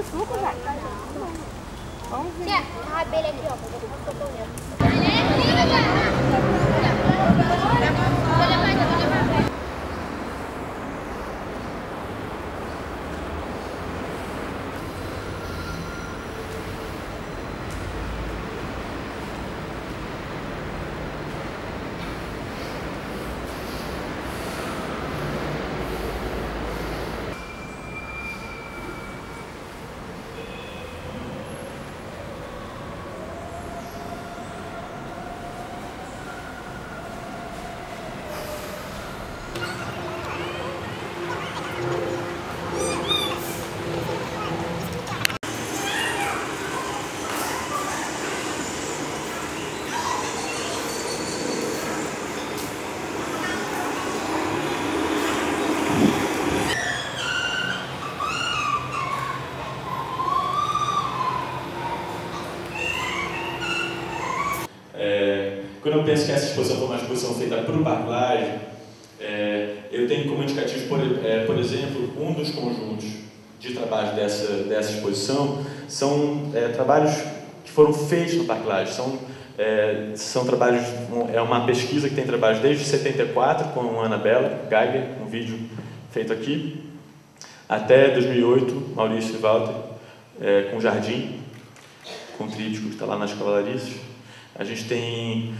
o suco, já. Vamos ver. Tia, a rabelha aqui, ó. Eu vou botar o cotonel. Quando eu penso que essa exposição foi uma exposição feita para o Parque Laje, eu tenho como indicativo, por exemplo, um dos conjuntos de trabalho dessa exposição são trabalhos que foram feitos no Parque Laje. São trabalhos, é uma pesquisa que tem trabalhos desde 74 com a Ana Bela Geiger, um vídeo feito aqui, até 2008, Maurício e Walter, com Jardim, com Trítico, que está lá nas Cavalariças. A gente tem,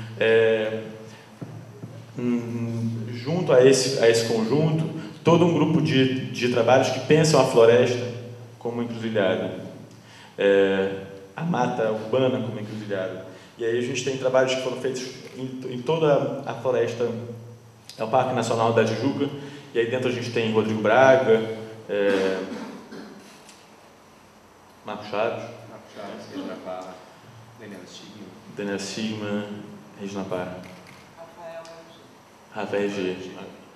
junto a esse conjunto, todo um grupo de trabalhos que pensam a floresta como encruzilhada, a mata urbana como encruzilhada. E aí a gente tem trabalhos que foram feitos em toda a floresta, é o Parque Nacional da Tijuca, e aí dentro a gente tem Rodrigo Braga, Marco Chaves, Regina Parra, Daniel Sigma, Regina Parra, Rafael G,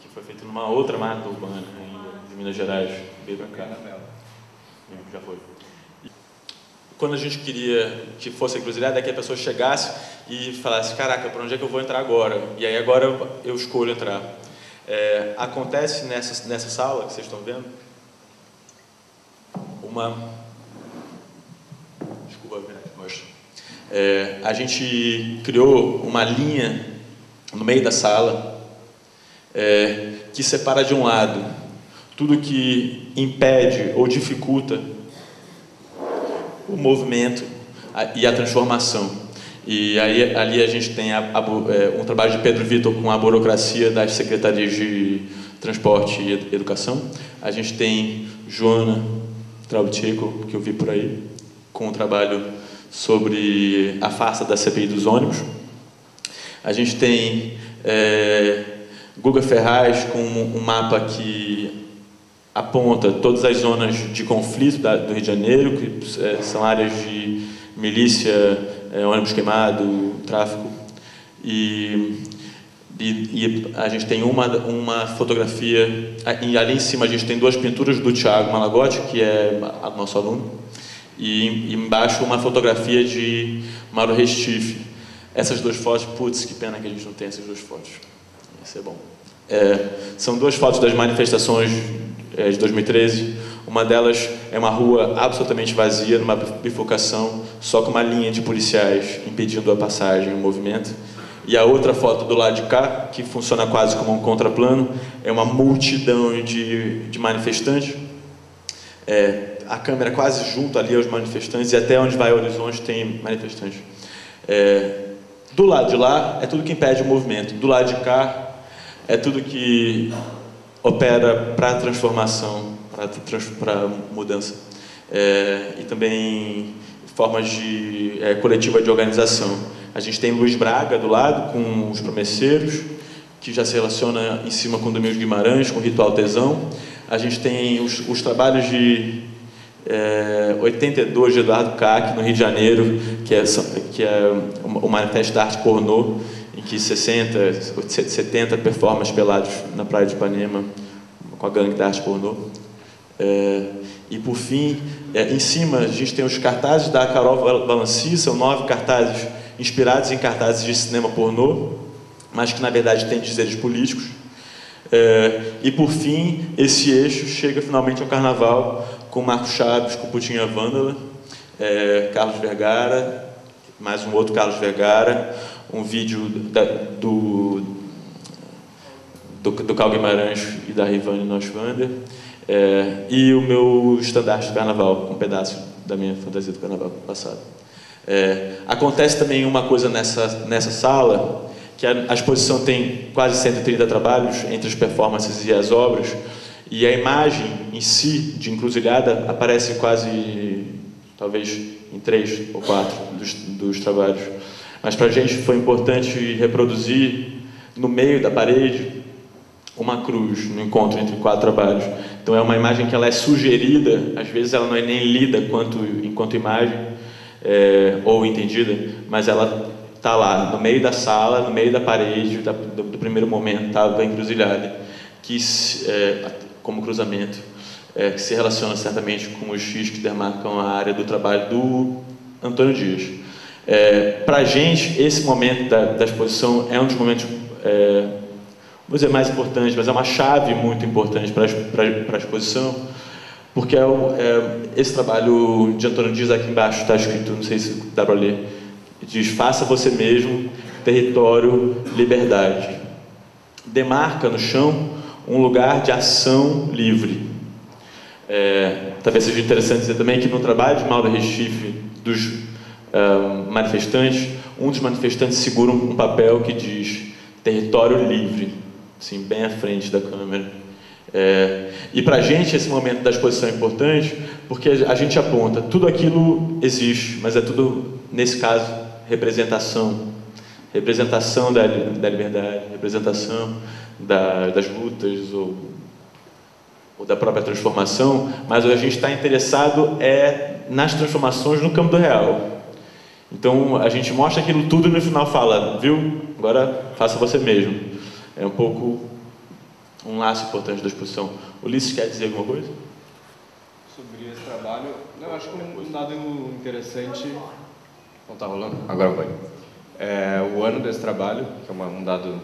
que foi feito numa outra mata urbana ainda, de Minas Gerais, veio para cá. Já foi. E quando a gente queria que fosse a encruzilhada, é que a pessoa chegasse e falasse: caraca, por onde é que eu vou entrar agora? E aí agora eu escolho entrar. Acontece nessa sala que vocês estão vendo uma... Desculpa, mostra. A gente criou uma linha no meio da sala que separa de um lado tudo que impede ou dificulta o movimento e a transformação. E aí ali a gente tem um trabalho de Pedro Vitor com a burocracia das secretarias de transporte e educação. A gente tem Joana Trautchego, que eu vi por aí, com o trabalho sobre a farsa da CPI dos ônibus. A gente tem Guga Ferraz com um mapa que aponta todas as zonas de conflito do Rio de Janeiro, que são áreas de milícia, ônibus queimado, tráfico. E a gente tem uma fotografia, e ali em cima a gente tem duas pinturas do Thiago Malagotti, que é nosso aluno, e embaixo uma fotografia de Mauro Restiffe. Essas duas fotos, putz, que pena que a gente não tem essas duas fotos. Ia ser bom. São duas fotos das manifestações de 2013. Uma delas é uma rua absolutamente vazia, numa bifurcação, só com uma linha de policiais impedindo a passagem, o movimento. E a outra foto do lado de cá, que funciona quase como um contraplano, é uma multidão de manifestantes. A câmera quase junto ali aos manifestantes, e até onde vai o horizonte tem manifestantes. Do lado de lá é tudo que impede o movimento, do lado de cá é tudo que opera para a transformação, para a mudança, e também formas de coletiva de organização. A gente tem Luiz Braga do lado com os promesseiros, que já se relaciona em cima com Domingos Guimarães, com o Ritual Tesão. A gente tem os trabalhos de 82 de Eduardo Kac, no Rio de Janeiro, que é o manifesto da arte pornô, em que 70 performers pelados na Praia de Ipanema com a gangue da arte pornô. E por fim, em cima a gente tem os cartazes da Carol Balancis, são 9 cartazes inspirados em cartazes de cinema pornô, mas que na verdade têm dizeres políticos. E por fim, esse eixo chega finalmente ao Carnaval, com Marco Chaves, com Putinha Vândala, Carlos Vergara, mais um outro Carlos Vergara, um vídeo do Cauby Maranhão e da Rivani Noschwander, e o meu estandarte do Carnaval, um pedaço da minha fantasia do Carnaval passado. Acontece também uma coisa nessa sala, que a exposição tem quase 130 trabalhos entre as performances e as obras, e a imagem em si, de encruzilhada, aparece quase, talvez, em 3 ou 4 dos trabalhos. Mas para a gente foi importante reproduzir, no meio da parede, uma cruz, no encontro entre 4 trabalhos. Então é uma imagem que ela é sugerida, às vezes ela não é nem lida enquanto imagem, ou entendida, mas ela está lá, no meio da sala, no meio da parede, do primeiro momento, da encruzilhada, que como cruzamento, que se relaciona certamente com os X que demarcam a área do trabalho do Antônio Dias. Para a gente, esse momento da exposição é um dos momentos, vou dizer, mais importantes, mas é uma chave muito importante para a exposição, porque esse trabalho de Antônio Dias aqui embaixo está escrito, não sei se dá para ler, diz: faça você mesmo, território, liberdade. Demarca no chão um lugar de ação livre. Talvez seja interessante dizer também que no trabalho de Mauro Restiffe, dos manifestantes, um dos manifestantes segura um papel que diz território livre, assim, bem à frente da câmera. E para a gente esse momento da exposição é importante porque a gente aponta, tudo aquilo existe, mas é tudo, nesse caso, representação. Representação da liberdade, representação das lutas ou da própria transformação, mas a gente está interessado nas transformações no campo do real. Então a gente mostra aquilo tudo e no final fala, viu? Agora faça você mesmo. É um pouco um laço importante da exposição. Ulisses, quer dizer alguma coisa sobre esse trabalho? Não, acho que um dado interessante. Não está rolando? Agora vai. O ano desse trabalho, que é um dado,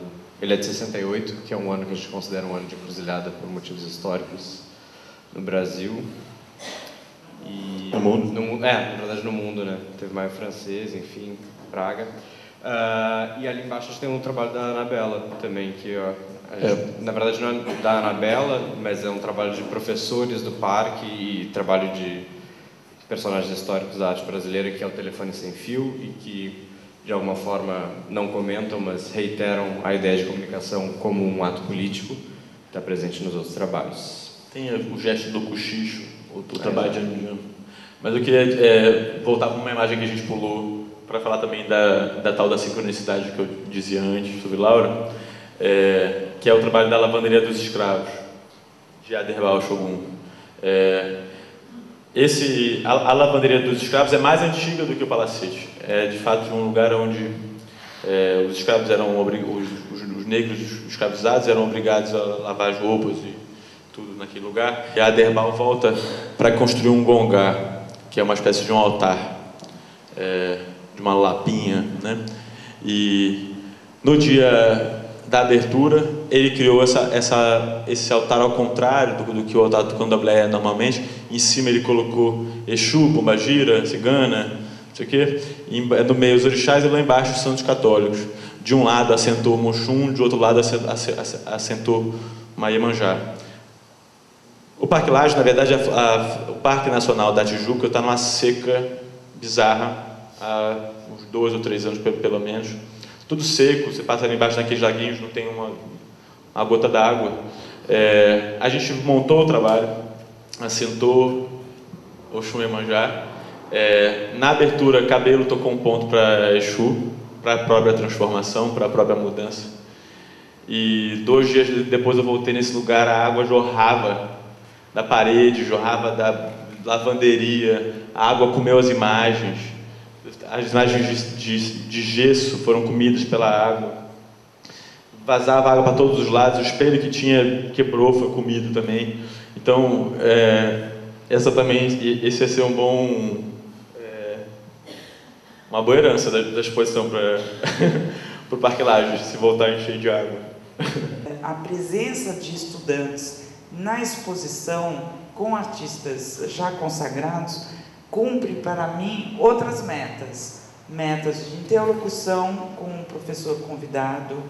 ele é de 68, que é um ano que a gente considera um ano de encruzilhada por motivos históricos no Brasil e no mundo. Na verdade no mundo, né? Teve mais francês, enfim, Praga. E ali embaixo a gente tem um trabalho da Ana Bela também, que na verdade não é da Ana Bela, mas é um trabalho de professores do parque e trabalho de personagens históricos da arte brasileira, que é o Telefone Sem Fio, e que de alguma forma não comentam, mas reiteram a ideia de comunicação como um ato político que está presente nos outros trabalhos. Tem o gesto do cochicho, o trabalho de Anjano. Mas eu queria voltar para uma imagem que a gente pulou para falar também da tal da sincronicidade que eu dizia antes sobre Laura, que é o trabalho da lavanderia dos escravos, de Aderbal Shogun. A lavanderia dos escravos é mais antiga do que o palacete. É, de fato, um lugar onde os escravos eram os negros escravizados eram obrigados a lavar as roupas e tudo naquele lugar. E a Aderbal volta para construir um gongá, que é uma espécie de um altar, de uma lapinha, né? E no dia da abertura, ele criou esse altar ao contrário do que o altar do Candomblé é normalmente. Em cima ele colocou Exu, Pombagira, Cigana, não sei o quê. E no meio os orixás e lá embaixo os santos católicos. De um lado assentou Moxum, de outro lado assentou Iemanjá. O Parque Laje, na verdade, o Parque Nacional da Tijuca está numa seca bizarra há uns 2 ou 3 anos, pelo menos. Tudo seco, você passa ali embaixo naqueles laguinhos, não tem uma gota d'água. A gente montou o trabalho, assentou Oxum Iemanjá. Na abertura, Cabelo tocou um ponto para Exu, para a própria transformação, para a própria mudança. E 2 dias depois eu voltei nesse lugar, a água jorrava da parede, jorrava da lavanderia, a água comeu as imagens. As imagens de gesso foram comidas pela água, vazava água para todos os lados, o espelho que tinha quebrou, foi comido também. Então, esse ia ser uma boa herança da exposição para o Parque Laje, se voltar a encher de água. A presença de estudantes na exposição com artistas já consagrados, cumpre para mim outras metas. Metas de interlocução com um professor convidado,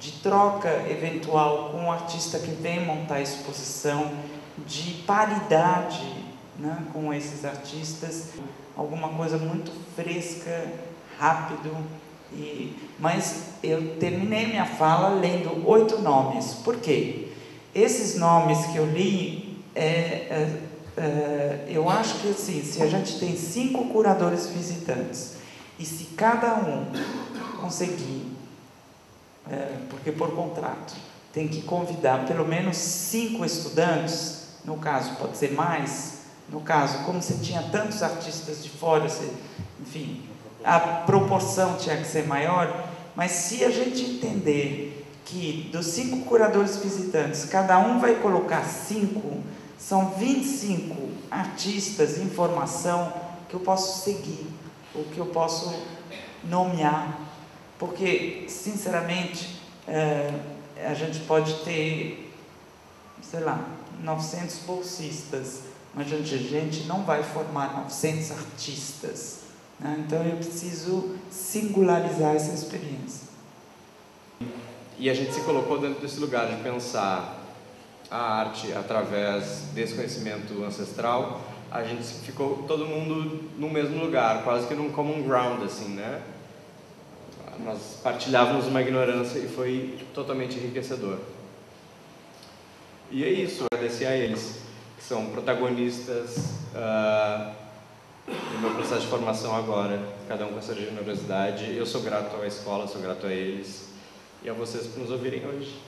de troca eventual com o artista que vem montar a exposição, de paridade, né, com esses artistas, alguma coisa muito fresca, rápido. Mas eu terminei minha fala lendo 8 nomes. Por quê? Esses nomes que eu li, eu acho que assim, se a gente tem 5 curadores visitantes, e se cada um conseguir, porque por contrato tem que convidar pelo menos 5 estudantes, no caso pode ser mais, no caso, como você tinha tantos artistas de fora, você, enfim, a proporção tinha que ser maior, mas se a gente entender que dos 5 curadores visitantes, cada um vai colocar 5, são 25 artistas em formação que eu posso seguir, ou que eu posso nomear, porque, sinceramente, a gente pode ter, sei lá, 900 bolsistas, mas a gente não vai formar 900 artistas. Então, eu preciso singularizar essa experiência. E a gente se colocou dentro desse lugar de pensar a arte através desse conhecimento ancestral. A gente ficou todo mundo no mesmo lugar, quase que num common ground, assim, né? Nós partilhávamos uma ignorância e foi totalmente enriquecedor. E é isso, agradecer a eles, que são protagonistas, no meu processo de formação agora, cada um com a sua generosidade. Eu sou grato à escola, sou grato a eles e a vocês por nos ouvirem hoje.